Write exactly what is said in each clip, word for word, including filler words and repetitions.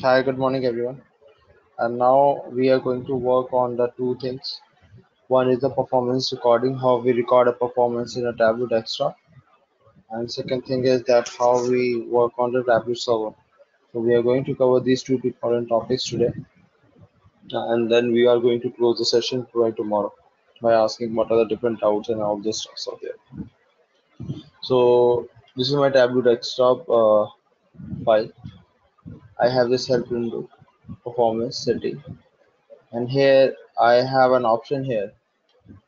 Hi, good morning everyone. And now we are going to work on the two things. One is the performance recording, how we record a performance in a Tableau desktop. And second thing is that how we work on the Tableau server. So we are going to cover these two important topics today. And then we are going to close the session by tomorrow by asking what are the different doubts and all this stuff out there. So this is my Tableau desktop uh, file. I have this help window, performance setting, and here I have an option here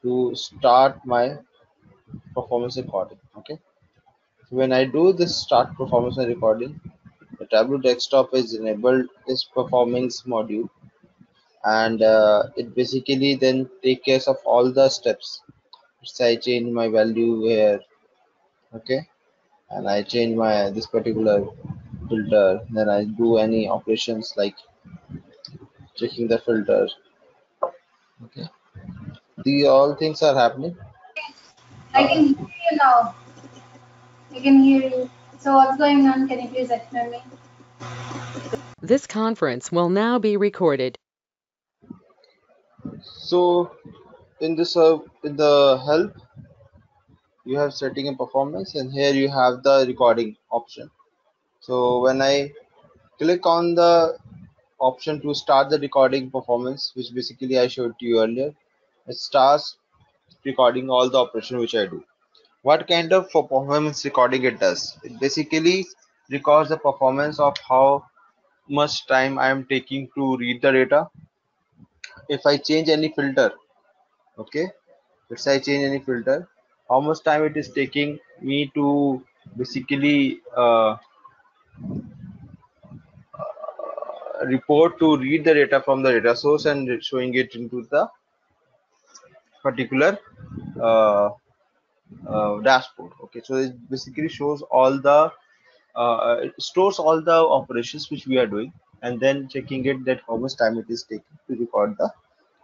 to start my performance recording. Okay, so when I do this start performance recording, the Tableau desktop is enabled this performance module, and uh, it basically then takes care of all the steps. So I change my value here, okay, and I change my this particular filter, then I do any operations like checking the filter. Okay, the all things are happening. I can hear you now. I can hear you. So what's going on? Can you please explain me? This conference will now be recorded. So in this uh, in the help, you have setting and performance, and here you have the recording option. So when I click on the option to start the recording performance, which basically I showed to you earlier, it starts recording all the operation which I do. What kind of performance recording it does? It basically records the performance of how much time I am taking to read the data. If I change any filter, okay, let's say I change any filter, how much time it is taking me to basically uh, Uh, report to read the data from the data source and showing it into the particular uh, uh, dashboard. Okay, so it basically shows all the uh, it stores all the operations which we are doing, and then checking it that how much time it is taking to record the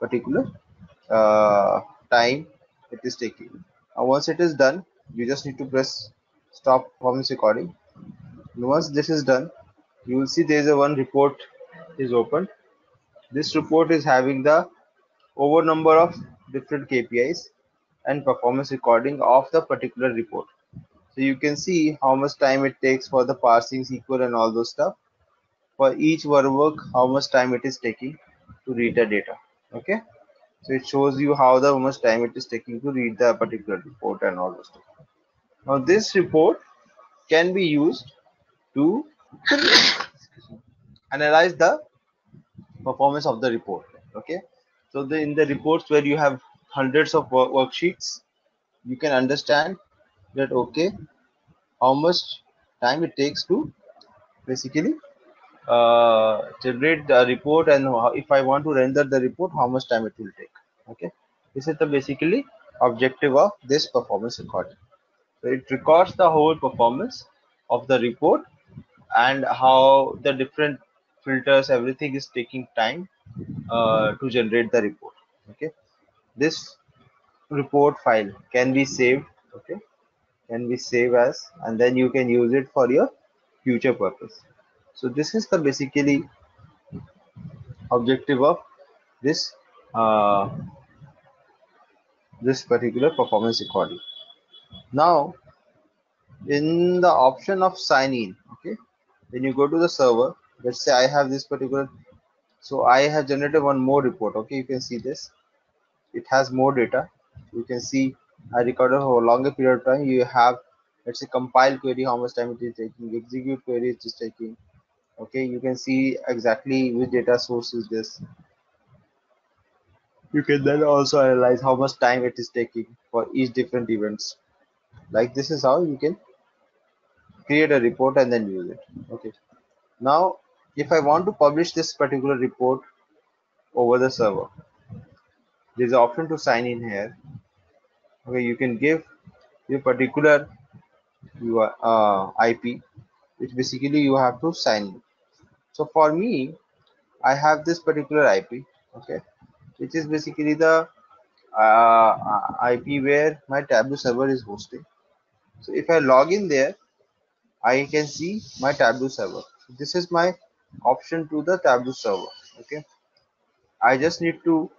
particular uh, time it is taking. And once it is done, you just need to press stop performance recording. Once this is done, you will see there is a one report is open. This report is having the over number of different K P Is and performance recording of the particular report. So you can see how much time it takes for the parsing S Q L and all those stuff. For each work, how much time it is taking to read the data. Okay, so it shows you how the how much time it is taking to read the particular report and all those stuff. Now this report can be used to analyze the performance of the report. Okay, so the, in the reports where you have hundreds of work worksheets, you can understand that okay, how much time it takes to basically uh, generate the report, and if I want to render the report, how much time it will take. Okay, this is the basically objective of this performance recording. So it records the whole performance of the report and how the different filters, everything is taking time uh, to generate the report. Okay, this report file can be saved. Okay, can be saved as, and then you can use it for your future purpose. So this is the basically objective of this uh, this particular performance recording. Now in the option of sign in, okay, when you go to the server, let's say I have this particular, so I have generated one more report. Okay, you can see this, it has more data. You can see I recorded for a longer period of time. You have, let's say, compile query, how much time it is taking, execute query it is taking. Okay, you can see exactly which data source is this. You can then also analyze how much time it is taking for each different events. Like this is how you can create a report and then use it. Okay, now if I want to publish this particular report over the server, there is an option to sign in here. Okay, you can give your particular your uh, I P, which basically you have to sign in. So for me, I have this particular I P, okay, which is basically the uh, I P where my Tableau server is hosting. So if I log in there, I can see my Tableau server. This is my option to the Tableau server. Okay, I just need to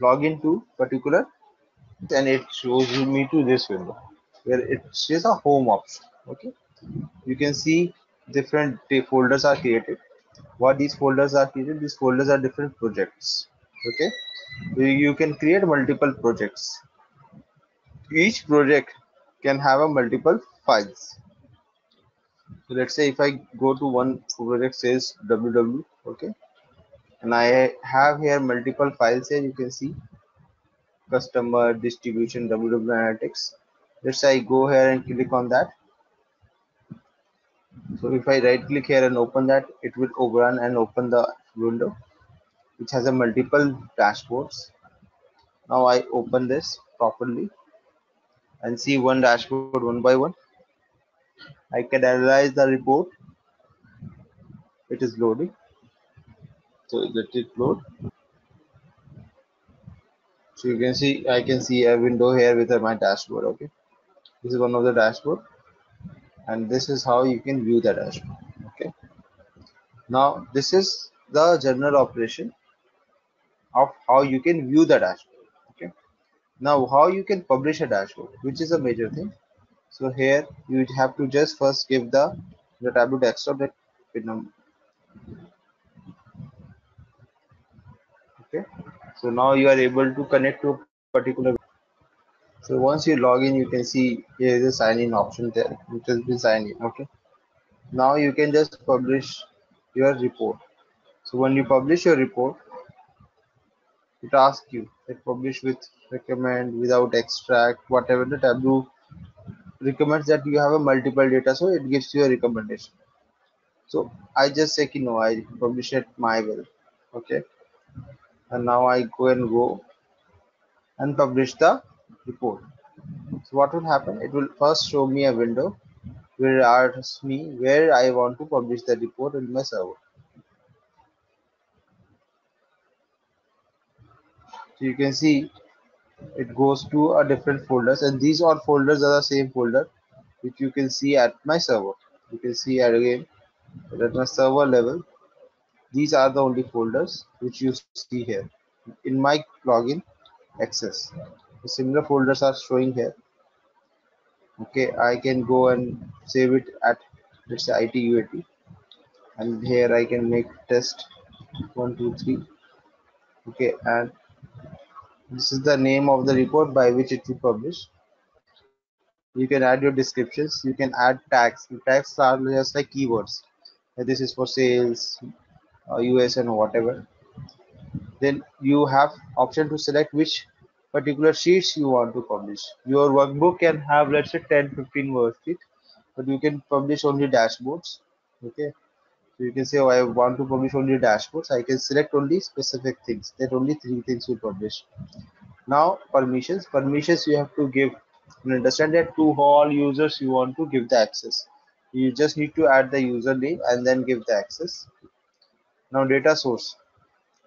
log into particular, and it shows me to this window where it says a home option. Okay, you can see different folders are created. What these folders are created? These folders are different projects. Okay, so you can create multiple projects. Each project can have a multiple files. So let's say if I go to one project, says W W, okay, and I have here multiple files here. You can see customer distribution W W analytics. Let's say I go here and click on that. So if I right click here and open that, it will overrun and open the window which has a multiple dashboards. Now I open this properly and see one dashboard one by one. I can analyze the report. It is loading. So let it load. So you can see, I can see a window here with my dashboard. Okay, this is one of the dashboard, and this is how you can view the dashboard. Okay, now this is the general operation of how you can view the dashboard. Okay, now how you can publish a dashboard, which is a major thing. So here you have to just first give the the Tableau desktop that pin number. Okay, so now you are able to connect to a particular. So once you log in, you can see here is a sign in option there, which has been signed in. Okay, now you can just publish your report. So when you publish your report, it asks you that publish with recommend, without extract, whatever the Tableau recommends, that you have a multiple data, so it gives you a recommendation. So I just say no, I publish it my will. Okay, and now I go and go and publish the report. So what will happen? It will first show me a window where it asks me where I want to publish the report in my server. So you can see it goes to a different folders, and these all folders are the same folder which you can see at my server. You can see again at my server level, these are the only folders which you see here in my login access. The similar folders are showing here. Okay, I can go and save it at, let's say, I T U A T, and here I can make test one two three. Okay, and this is the name of the report by which it will publish. You can add your descriptions. You can add tags. The tags are just like keywords. This is for sales, U S, and whatever. Then you have option to select which particular sheets you want to publish. Your workbook can have, let's say, ten fifteen worksheet, but you can publish only dashboards. Okay, so you can say, oh, I want to publish only dashboards. I can select only specific things, that only three things will publish. Now permissions permissions you have to give, and understand that to all users you want to give the access. You just need to add the username and then give the access. Now data source.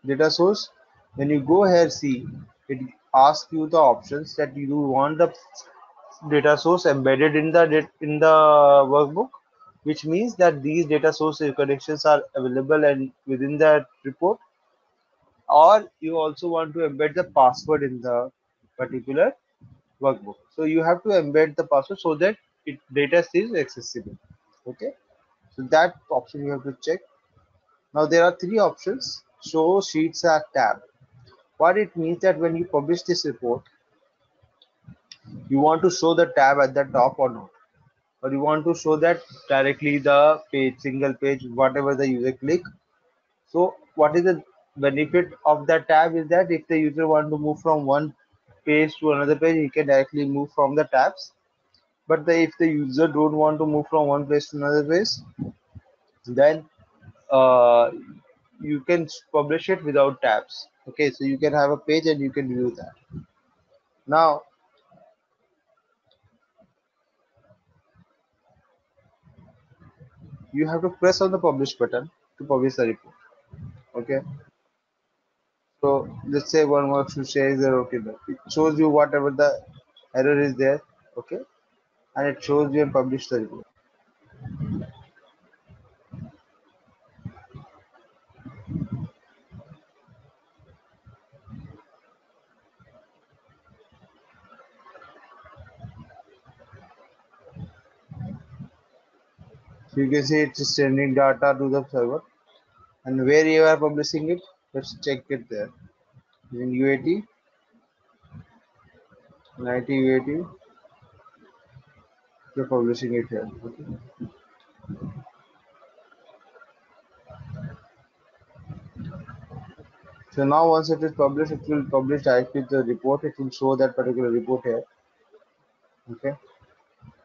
Data source, when you go here, see it asks you the options that you want the data source embedded in the in the workbook, which means that these data source connections are available and within that report, or you also want to embed the password in the particular workbook. So you have to embed the password so that it data is accessible. Okay, so that option you have to check. Now there are three options: show, sheets, and tab. What it means that when you publish this report, you want to show the tab at the top or not, or you want to show that directly the page, single page, whatever the user click. So what is the benefit of that tab is that if the user want to move from one page to another page, he can directly move from the tabs. But the, if the user don't want to move from one page to another page, then Uh, you can publish it without tabs. Okay, so you can have a page and you can view that. Now you have to press on the publish button to publish the report. Okay, so let's say one works to share is error killer. It shows you whatever the error is there, okay, and it shows you and publish the report. So you can see it's sending data to the server, and where you are publishing it, let's check it there using U A T, I T U A T, you're publishing it here. Okay. So now once it is published, it will publish directly the report, it will show that particular report here, okay,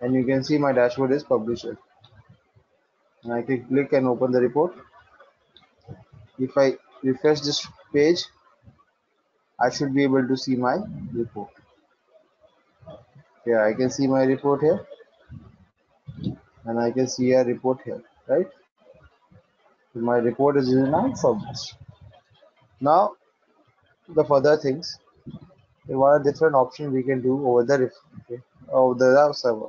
and you can see my dashboard is published. And I can click and open the report. If I refresh this page, I should be able to see my report. Yeah, I can see my report here, and I can see a report here, right? So my report is now published. Now, the further things, there are different options we can do over the okay, over the server.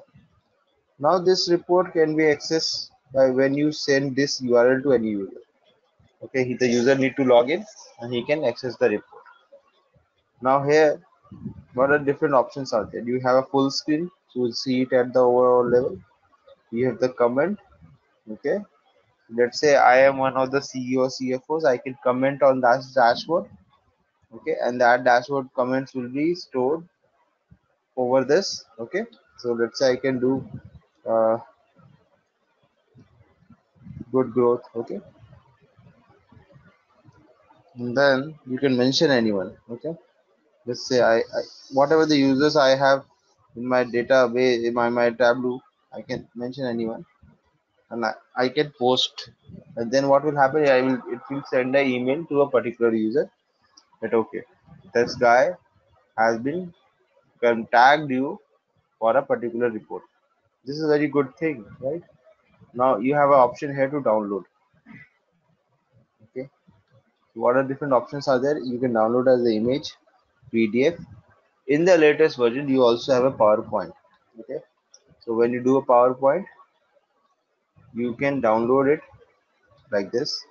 Now, this report can be accessed by when you send this U R L to any user. Okay, the user need to log in and he can access the report. Now here, what are different options are there? You have a full screen, so you'll see it at the overall level. You have the comment. Okay, let's say I am one of the C E O C F Os. I can comment on that dashboard. Okay, and that dashboard comments will be stored over this. Okay, so let's say I can do uh, good growth. Okay. And then you can mention anyone, okay, let's say I, I whatever the users I have in my database, in my, my Tableau, I can mention anyone, and I, I can post, and then what will happen, I will it will send an email to a particular user that okay, this guy has been tagged you for a particular report. This is a very good thing, right? Now you have an option here to download. What are different options are there? You can download as an image, P D F. In the latest version, you also have a PowerPoint. Okay, so when you do a PowerPoint, you can download it like this.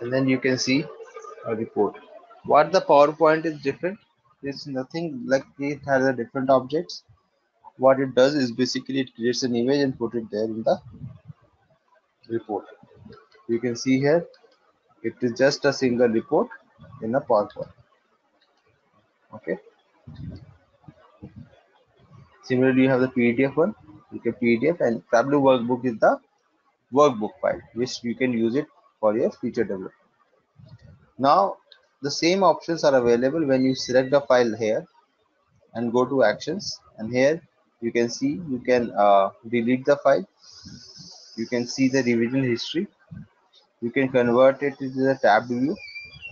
And then you can see a report. What the PowerPoint is different, it's nothing like it has a different objects. What it does is basically it creates an image and put it there in the report. You can see here, it is just a single report in a PowerPoint. Okay. Similarly, you have the P D F one. You can P D F, and Tableau workbook is the workbook file, which you can use it for your feature development. Now, the same options are available when you select the file here and go to actions, and here you can see you can uh, delete the file, you can see the revision history, you can convert it into the tab view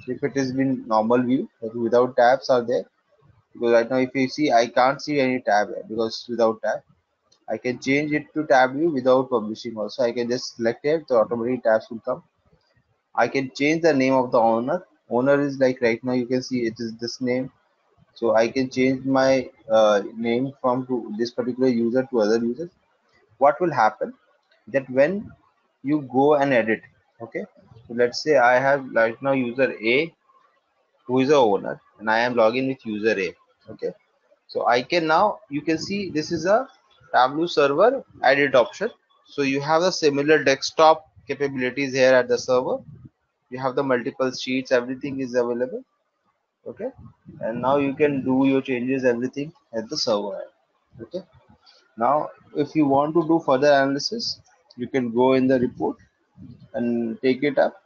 if it has been normal view, but without tabs are there, because right now if you see I can't see any tab here because without tab. I can change it to tab view without publishing also. I can just select it, the automatic tabs will come. I can change the name of the owner. Owner is like right now you can see it is this name. So I can change my uh, name from to this particular user to other users. What will happen that when you go and edit, okay, so let's say I have right now user A who is the owner, and I am logging with user A, okay. So I can now, you can see this is a Tableau server edit option. So you have the similar desktop capabilities here at the server. You have the multiple sheets, everything is available. Okay, and now you can do your changes, everything at the server. Okay, now if you want to do further analysis, you can go in the report and take it up.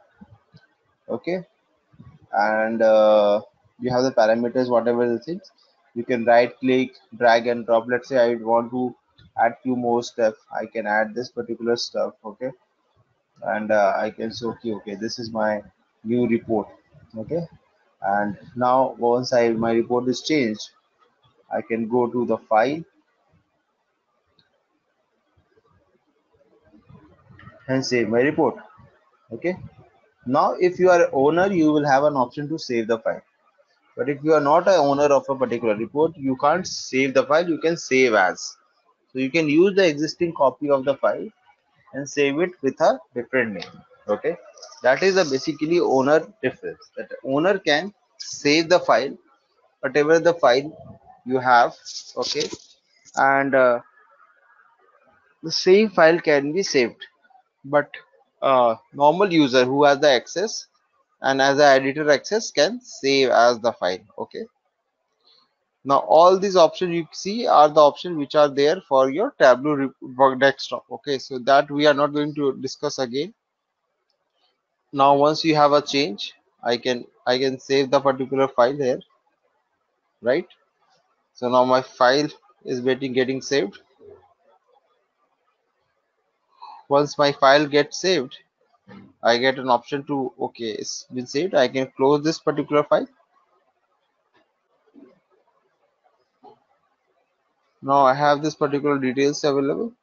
Okay, and uh, you have the parameters, whatever the things. You can right click, drag and drop. Let's say I want to add few more stuff. I can add this particular stuff. Okay, and uh, I can say, okay, okay, this is my new report. Okay. And now once I my report is changed, I can go to the file and save my report. Okay, now if you are an owner, you will have an option to save the file, but if you are not an owner of a particular report, you can't save the file. You can save as, so you can use the existing copy of the file and save it with a different name. Okay, that is a basically owner difference, that owner can save the file, whatever the file you have. Okay, and uh, the same file can be saved, but uh, normal user who has the access and as the editor access can save as the file. Okay, now all these options you see are the options which are there for your Tableau desktop. Okay, so that we are not going to discuss again. Now once you have a change, I can I can save the particular file here, right? So now my file is getting getting saved. Once my file gets saved, I get an option to, okay, it's been saved. I can close this particular file. Now I have this particular details available.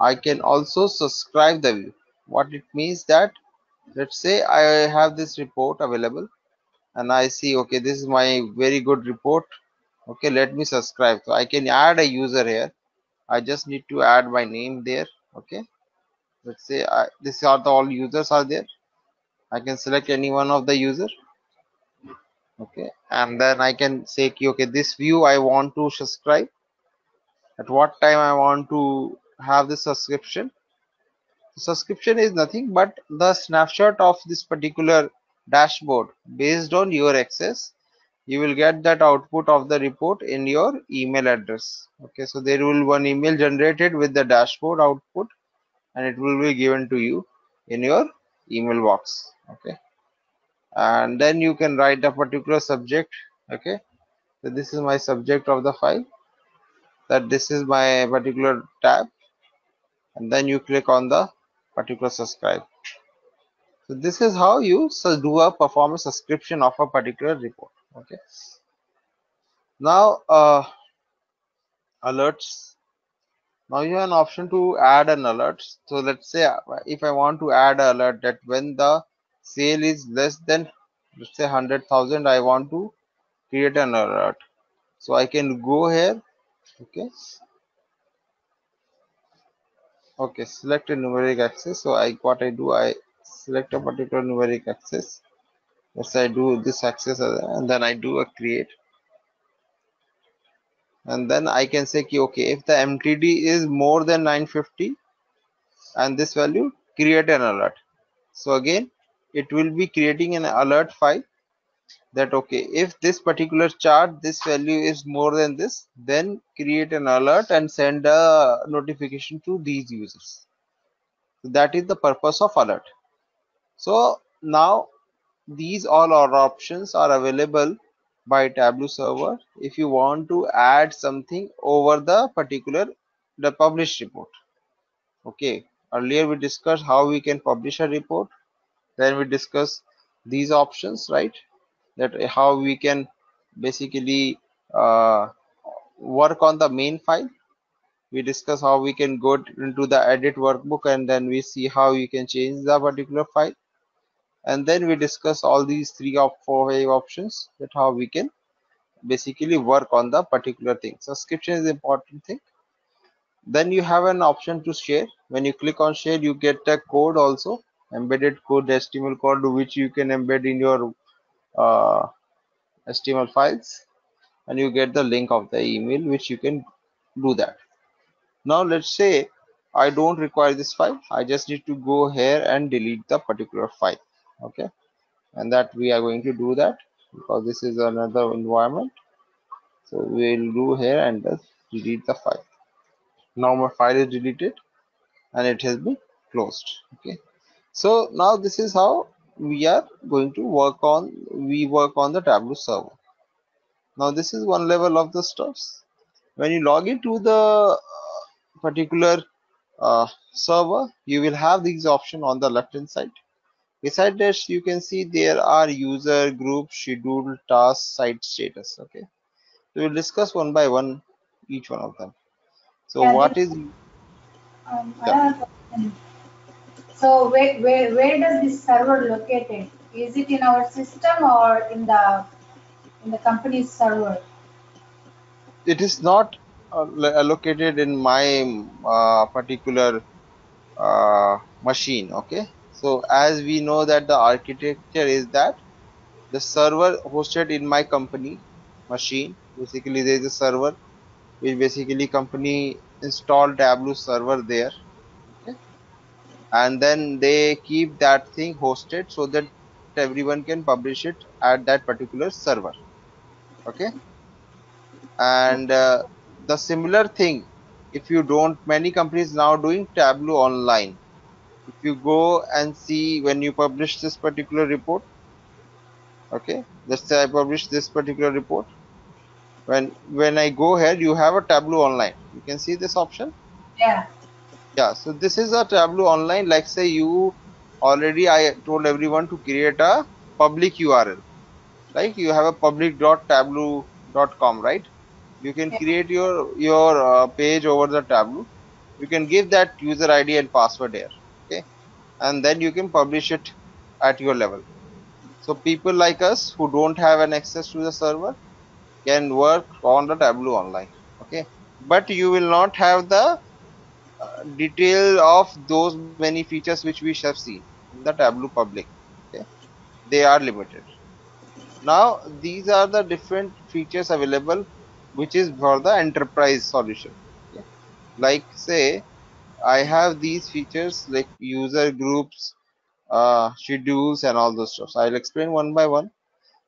I can also subscribe the view. What it means that, let's say I have this report available and I see, okay, this is my very good report. Okay, let me subscribe. So I can add a user here. I just need to add my name there. Okay, let's say I, this are the all users are there. I can select any one of the user. Okay, and then I can say, okay, this view I want to subscribe, at what time I want to have this subscription. Subscription is nothing but the snapshot of this particular dashboard. Based on your access, you will get that output of the report in your email address. Okay, so there will be one email generated with the dashboard output and it will be given to you in your email box. Okay, and then you can write a particular subject. Okay, so this is my subject of the file, that this is my particular tab, and then you click on the particular subscribe. So this is how you do a perform a subscription of a particular report. Okay, now uh, alerts. Now you have an option to add an alert. So let's say if I want to add an alert that when the sale is less than, let's say one hundred thousand, I want to create an alert. So I can go here. Okay, okay, select a numeric access. So I what I do, I select a particular numeric access. Yes, I do this access and then I do a create, and then I can say, okay, if the M T D is more than nine fifty and this value, create an alert. So again it will be creating an alert file that, okay, if this particular chart, this value is more than this, then create an alert and send a notification to these users. So that is the purpose of alert. So now these all our options are available by Tableau server if you want to add something over the particular the published report. Okay, earlier we discussed how we can publish a report, then we discussed these options, right? That how we can basically uh, work on the main file. We discuss how we can go into the edit workbook and then we see how you can change the particular file, and then we discuss all these three or four five options, that how we can basically work on the particular thing. Subscription is an important thing. Then you have an option to share. When you click on share, you get a code also, embedded code, H T M L code, which you can embed in your uh H T M L files, and you get the link of the email which you can do that. Now let's say I don't require this file, I just need to go here and delete the particular file. Okay, and that we are going to do that because this is another environment, so we'll go here and just delete the file. Now my file is deleted and it has been closed. Okay, so now this is how we are going to work on we work on the Tableau server. Now this is one level of the stuffs. When you log into the particular uh, server, you will have these options on the left hand side. Beside this, you can see there are user, group, schedule, task, site status. Okay, so we'll discuss one by one each one of them. So yeah, what is um, yeah. So where, where, where does this server located? Is it in our system or in the in the company's server? It is not uh, located in my uh, particular uh, machine. Okay. So as we know that the architecture is that the server hosted in my company machine. Basically, there is a server which basically company installed Tableau server there. Okay. And then they keep that thing hosted so that everyone can publish it at that particular server. Okay. And uh, the similar thing, if you don't, many companies now doing Tableau online. If you go and see when you publish this particular report, okay, let's say I publish this particular report. When when I go here, you have a Tableau online. You can see this option. Yeah. Yeah. So this is a Tableau online. Like say you already, I told everyone to create a public U R L. Right? You have a public dot tableau dot com, right? You can create your your uh, page over the Tableau. You can give that user I D and password there. Okay, and then you can publish it at your level. So people like us who don't have an access to the server can work on the Tableau online. Okay, but you will not have the uh, detail of those many features which we have seen in the Tableau public. Okay, they are limited. Now these are the different features available, which is for the enterprise solution. Okay? Like say, I have these features like user groups, uh, schedules and all those stuff. So I'll explain one by one.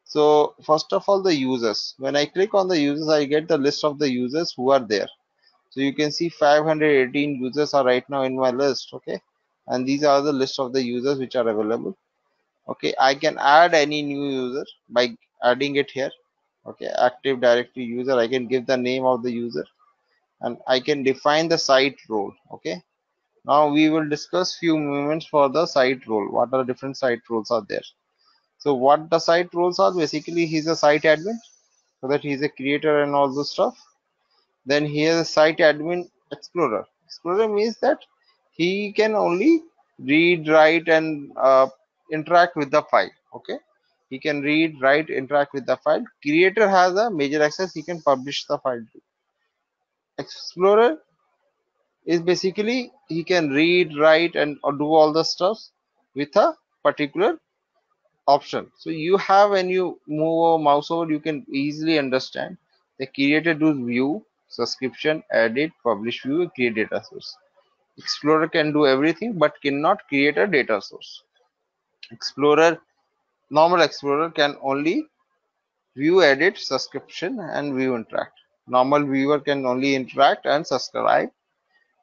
So first of all, the users. When I click on the users, I get the list of the users who are there. So you can see five hundred eighteen users are right now in my list. Okay. And these are the list of the users which are available. Okay. I can add any new user by adding it here. Okay. Active Directory user. I can give the name of the user. And I can define the site role. Okay, now we will discuss few moments for the site role. What are the different site roles are there? So what the site roles are, basically he's a site admin, so that he's a creator and all this stuff. Then he is a site admin explorer. Explorer means that he can only read, write and uh, interact with the file. Okay, he can read, write, interact with the file. Creator has a major access, he can publish the file too. Explorer is basically he can read, write and or do all the stuff with a particular option. So you have, when you move over mouse over, you can easily understand the creator does view, subscription, edit, publish, view, create data source. Explorer can do everything but cannot create a data source. Explorer, normal explorer can only view, edit, subscription and view, interact. Normal viewer can only interact and subscribe,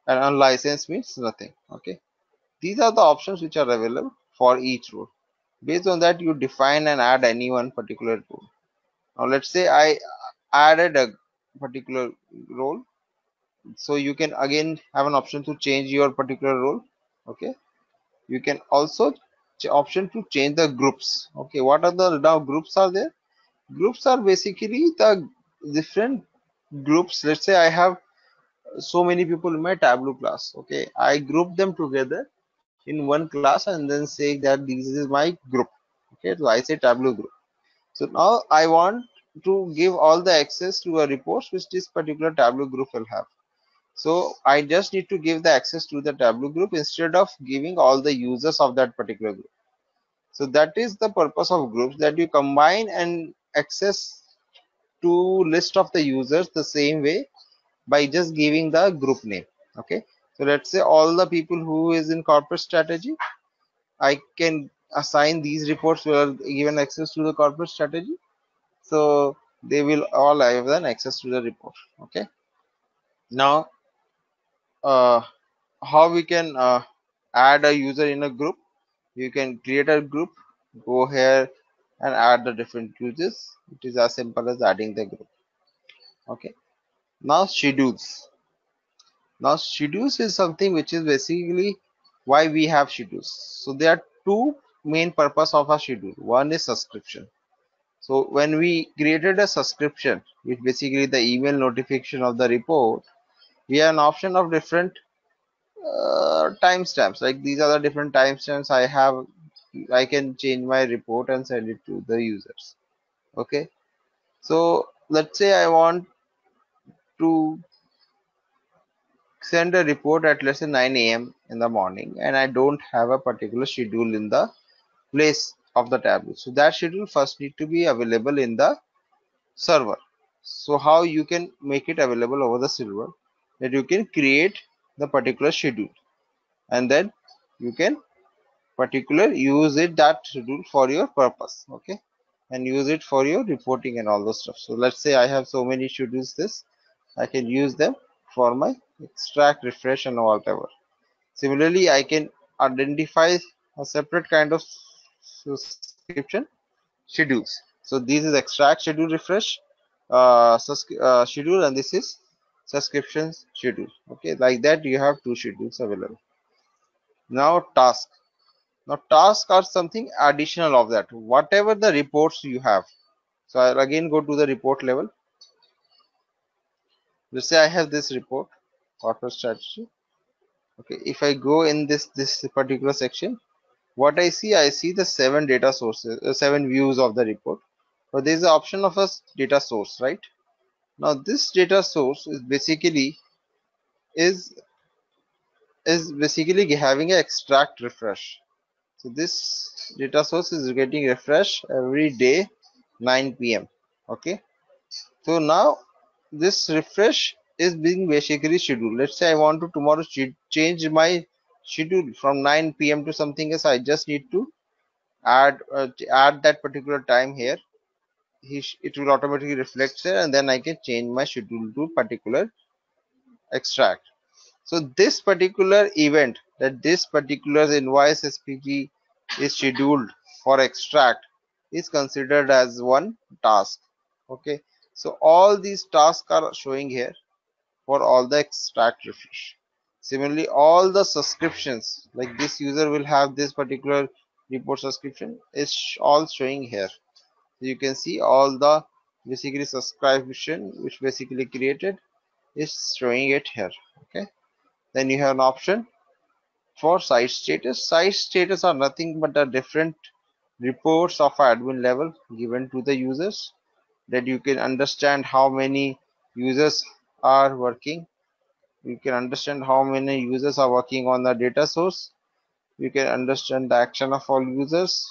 and unlicensed means nothing. Okay, these are the options which are available for each role. Based on that, you define and add any one particular role. Now let's say I added a particular role, so you can again have an option to change your particular role. Okay, you can also option to change the groups. Okay, what are the now groups are there? Groups are basically the different groups. Let's say I have so many people in my Tableau class. Okay, I group them together in one class and then say that this is my group. Okay, so I say Tableau group. So now I want to give all the access to a report which this particular Tableau group will have. So I just need to give the access to the Tableau group instead of giving all the users of that particular group. So that is the purpose of groups, that you combine and access to list of the users the same way by just giving the group name. Okay, so let's say all the people who is in corporate strategy, I can assign these reports who are given access to the corporate strategy, so they will all have then access to the report. Okay, now uh, how we can uh, add a user in a group? You can create a group, go here and add the different users. It is as simple as adding the group. Okay, now schedules. Now schedules is something which is basically why we have schedules. So there are two main purpose of a schedule. One is subscription. So when we created a subscription, which basically the email notification of the report, we have an option of different uh, timestamps. Like these are the different timestamps I have. I can change my report and send it to the users. Okay, so let's say I want to send a report at let's say nine A M in the morning, and I don't have a particular schedule in the place of the Tableau. So that schedule first need to be available in the server. So how you can make it available over the server, that you can create the particular schedule and then you can particular use it, that schedule, for your purpose. Okay, and use it for your reporting and all those stuff. So let's say I have so many schedules, this I can use them for my extract, refresh and whatever. Similarly, I can identify a separate kind of subscription schedules. So this is extract schedule, refresh uh, uh schedule, and this is subscriptions schedule. Okay, like that you have two schedules available. Now task. Now tasks are something additional of that, whatever the reports you have. So I'll again go to the report level. Let's say I have this report, corporate strategy. Okay, if I go in this this particular section, what I see, I see the seven data sources, uh, seven views of the report. But there is the option of a data source, right? Now this data source is basically is is basically having an extract refresh. So this data source is getting refreshed every day nine P M Okay, so now this refresh is being basically scheduled. Let's say I want to tomorrow change my schedule from nine P M to something else. I just need to add uh, add that particular time here. He, it will automatically reflect there, and then I can change my schedule to particular extract. So this particular event, that this particular invoice S P G is scheduled for extract, is considered as one task. Okay, so all these tasks are showing here for all the extract refresh. Similarly, all the subscriptions, like this user will have this particular report subscription, is all showing here. So you can see all the basically subscription which basically created is showing it here. Okay, then you have an option for site status. Site status are nothing but the different reports of admin level given to the users, that you can understand how many users are working. You can understand how many users are working on the data source. You can understand the action of all users.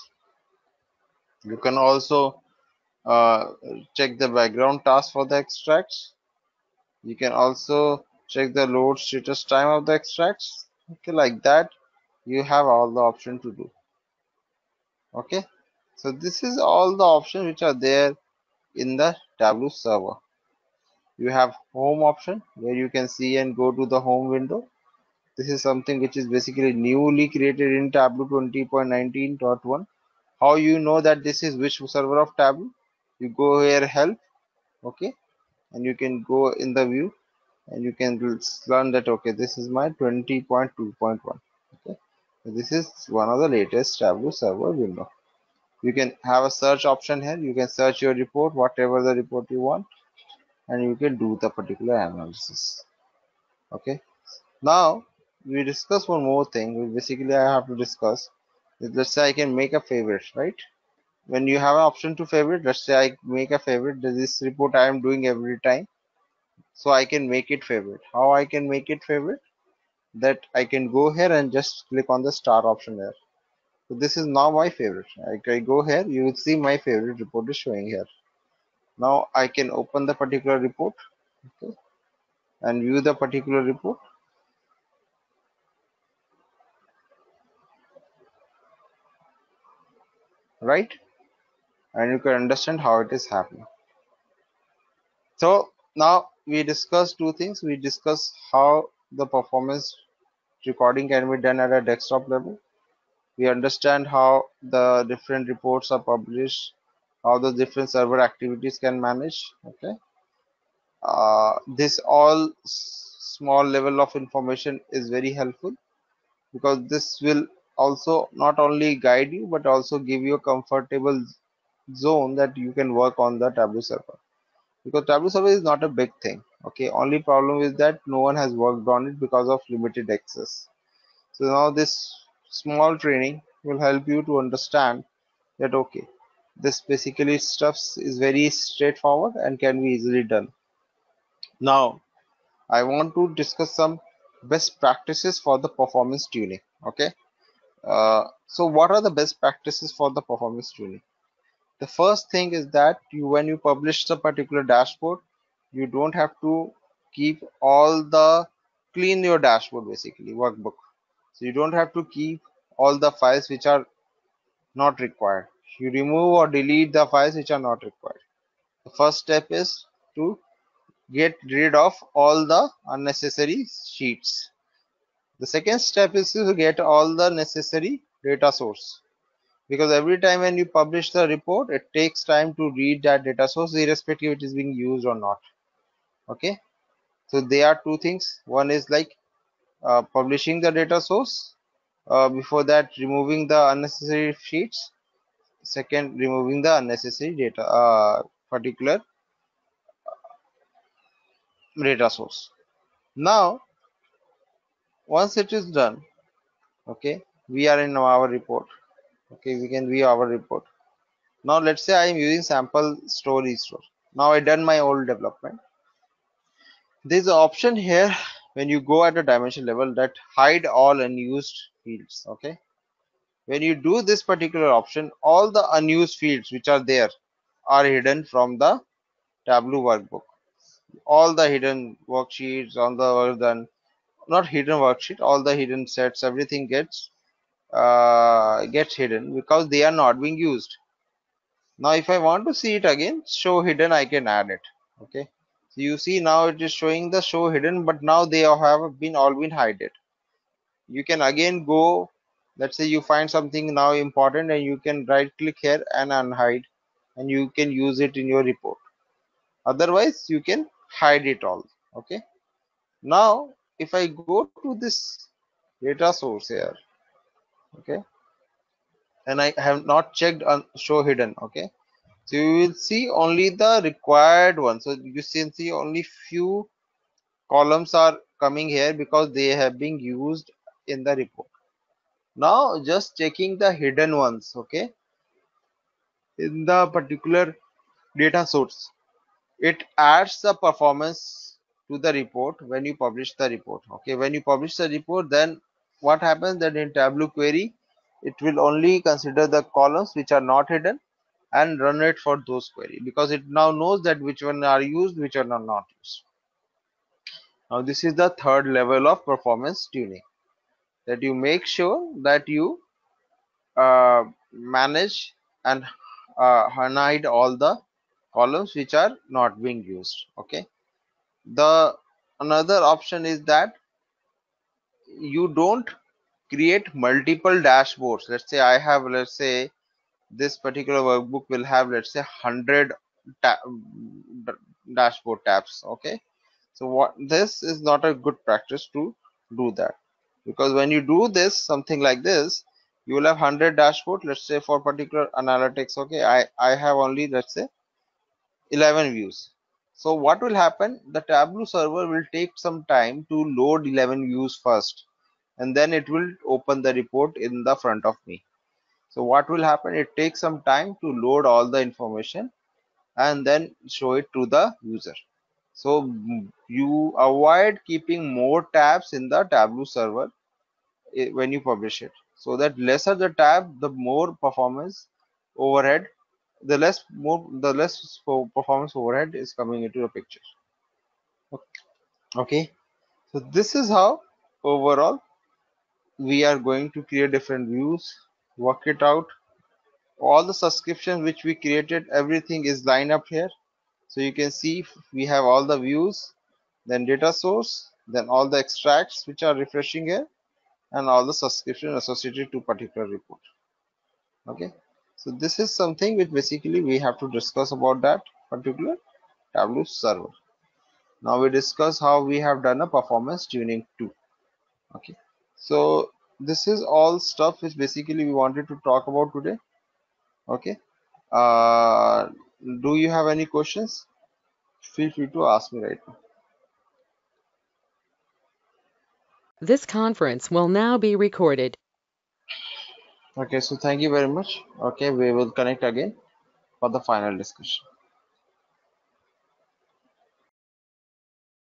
You can also uh, check the background task for the extracts. You can also check the load status time of the extracts. Okay, like that you have all the option to do. Okay, so this is all the options which are there in the Tableau server. You have home option, where you can see and go to the home window. This is something which is basically newly created in Tableau twenty point nineteen point one. How you know that this is which server of Tableau? You go here, help. Okay, and you can go in the view and you can learn that, okay, this is my twenty point two point one. Okay, this is one of the latest Tableau server window. You can have a search option here. You can search your report, whatever the report you want, and you can do the particular analysis. Okay, now we discuss one more thing. We basically I have to discuss is, let's say I can make a favorite, right? When you have an option to favorite, let's say I make a favorite. This report I am doing every time, so I can make it favorite. How I can make it favorite? That I can go here and just click on the star option here. So this is now my favorite. I go here, you will see my favorite report is showing here. Now I can open the particular report, okay, and view the particular report. Right, and you can understand how it is happening. So now we discuss two things. We discuss how the performance recording can be done at a desktop level. We understand how the different reports are published, how the different server activities can manage. Okay, uh, this all small level of information is very helpful, because this will also not only guide you but also give you a comfortable zone that you can work on the Tableau server. because Tableau survey is not a big thing. Okay, only problem is that no one has worked on it because of limited access. So now this small training will help you to understand that okay, this basically stuffs is very straightforward and can be easily done. Now I want to discuss some best practices for the performance tuning. Okay, uh, so what are the best practices for the performance tuning? The first thing is that you, when you publish the particular dashboard, you don't have to keep all the clean your dashboard basically workbook. So you don't have to keep all the files which are not required. You remove or delete the files which are not required. The first step is to get rid of all the unnecessary sheets. The second step is to get all the necessary data source, because every time when you publish the report, it takes time to read that data source irrespective if it is being used or not. Okay, so there are two things. One is like uh, publishing the data source, uh, before that removing the unnecessary sheets. Second, removing the unnecessary data uh, particular data source. Now once it is done, okay, we are in our report. Okay, we can view our report. Now let's say I am using sample store restore. Now I done my old development. There is an option here when you go at a dimension level that hide all unused fields. Okay, when you do this particular option, all the unused fields which are there are hidden from the Tableau workbook. All the hidden worksheets on the other than not hidden worksheet, all the hidden sets, everything gets uh, gets hidden because they are not being used. Now if I want to see it again, show hidden, I can add it. Okay, so you see now it is showing the show hidden, but now they have been all been hidden. You can again go, let's say you find something now important and you can right click here and unhide, and you can use it in your report. Otherwise you can hide it all. Okay, now if I go to this data source here, okay, and I have not checked on show hidden. Okay, so you will see only the required one. So you can see only few columns are coming here because they have been used in the report. Now just checking the hidden ones, okay, in the particular data source, it adds the performance to the report when you publish the report. Okay, when you publish the report, then what happens that in Tableau query it will only consider the columns which are not hidden and run it for those query, because it now knows that which one are used, which one are not used. Now this is the third level of performance tuning, that you make sure that you uh, manage and uh, hide all the columns which are not being used. Okay, the another option is that you don't create multiple dashboards. Let's say I have, let's say this particular workbook will have, let's say one hundred ta dashboard tabs. Okay, so what this is not a good practice to do that, because when you do this something like this, you will have one hundred dashboard. Let's say for particular analytics, okay, i i have only, let's say eleven views. So what will happen, the Tableau server will take some time to load eleven views first, and then it will open the report in the front of me. So what will happen, it takes some time to load all the information and then show it to the user. So you avoid keeping more tabs in the Tableau server when you publish it, so that lesser the tab, the more performance overhead, the less more the less performance overhead is coming into the picture. Okay, so this is how overall we are going to create different views, work it out. All the subscriptions which we created, everything is lined up here. So you can see we have all the views, then data source, then all the extracts which are refreshing here, and all the subscription associated to particular report. Okay, so this is something which basically we have to discuss about that particular Tableau server. Now we discuss how we have done a performance tuning too. Okay, so this is all stuff which basically we wanted to talk about today. Okay, uh, do you have any questions? feel free to ask me right now. This conference will now be recorded. Okay, so thank you very much. Okay, we will connect again for the final discussion.